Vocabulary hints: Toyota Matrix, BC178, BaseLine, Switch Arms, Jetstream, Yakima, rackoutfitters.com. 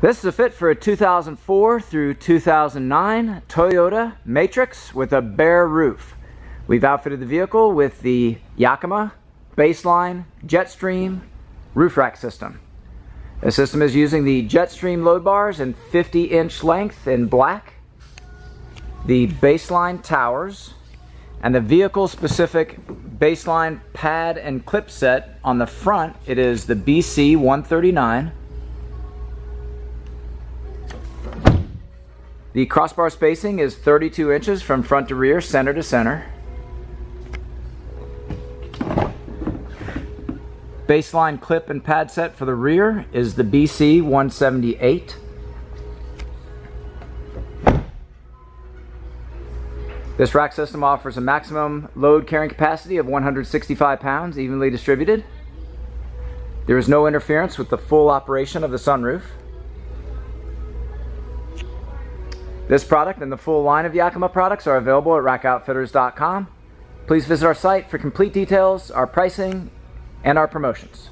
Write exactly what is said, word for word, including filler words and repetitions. This is a fit for a two thousand four through two thousand nine Toyota Matrix with a bare roof. We've outfitted the vehicle with the Yakima, BaseLine, Jetstream roof rack system. The system is using the Jetstream load bars in fifty inch length in black, the BaseLine towers, and the vehicle specific BaseLine pad and clip set. On the front, it is the B C one thirty-nine. The crossbar spacing is thirty-two inches from front to rear, center to center. BaseLine clip and pad set for the rear is the B C one seventy-eight. This rack system offers a maximum load carrying capacity of one hundred sixty-five pounds, evenly distributed. There is no interference with the full operation of the sunroof. This product and the full line of Yakima products are available at rack outfitters dot com. Please visit our site for complete details, our pricing, and our promotions.